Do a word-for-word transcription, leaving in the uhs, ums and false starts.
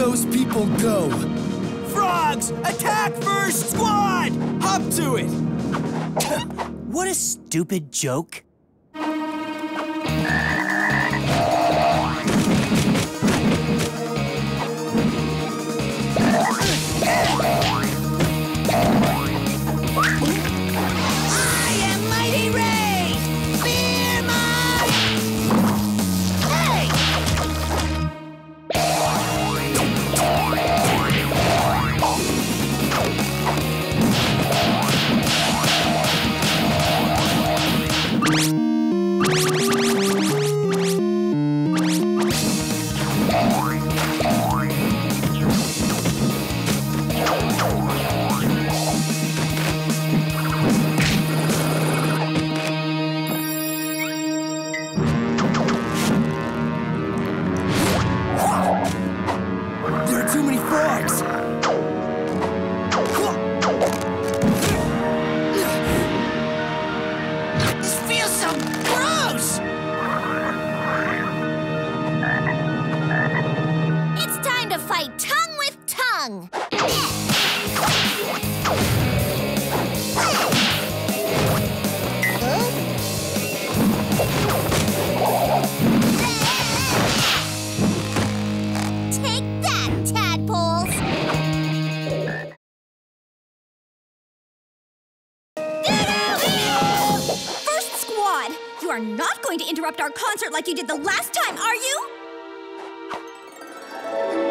those people go. Frogs! Attack first squad! Hop to it! What a stupid joke. You are not going to interrupt our concert like you did the last time, are you?